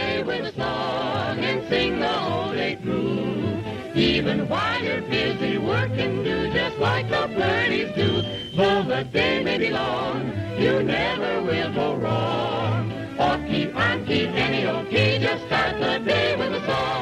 stay with the song and sing the whole day through. Even while you're busy working, do just like the birdies do. Though the day may be long, you never will go wrong. Off key, on key, any old key, just start the day with a song.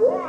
Your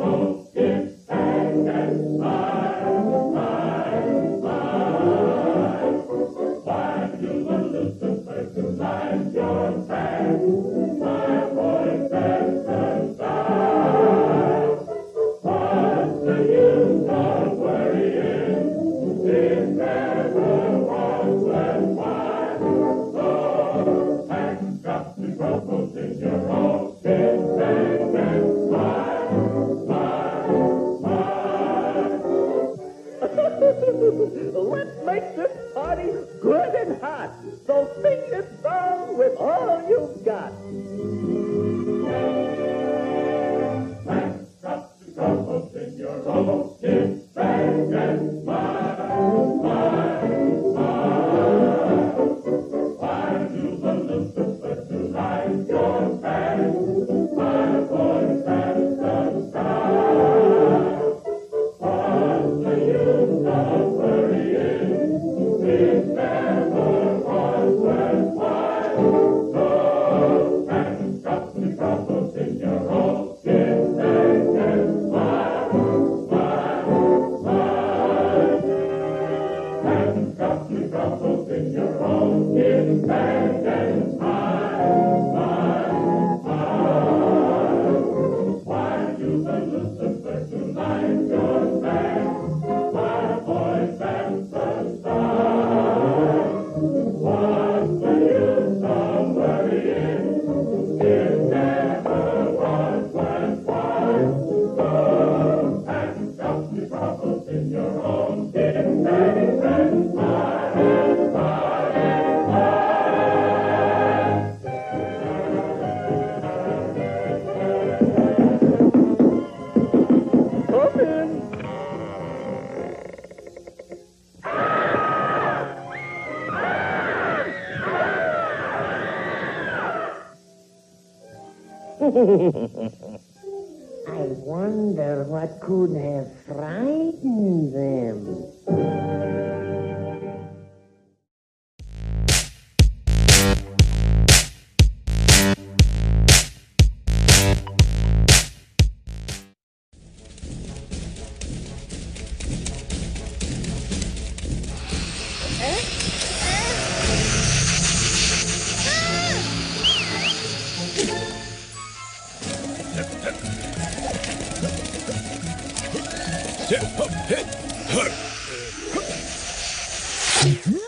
own is back and smile. and got you brothels in your own independent mind. Why do the Lucifer to light your back? Why boys and such stars? What's the use of worrying? It never was worthwhile. Go and got you brothels in your own independent mind. I wonder what could have frightened them. Hit her.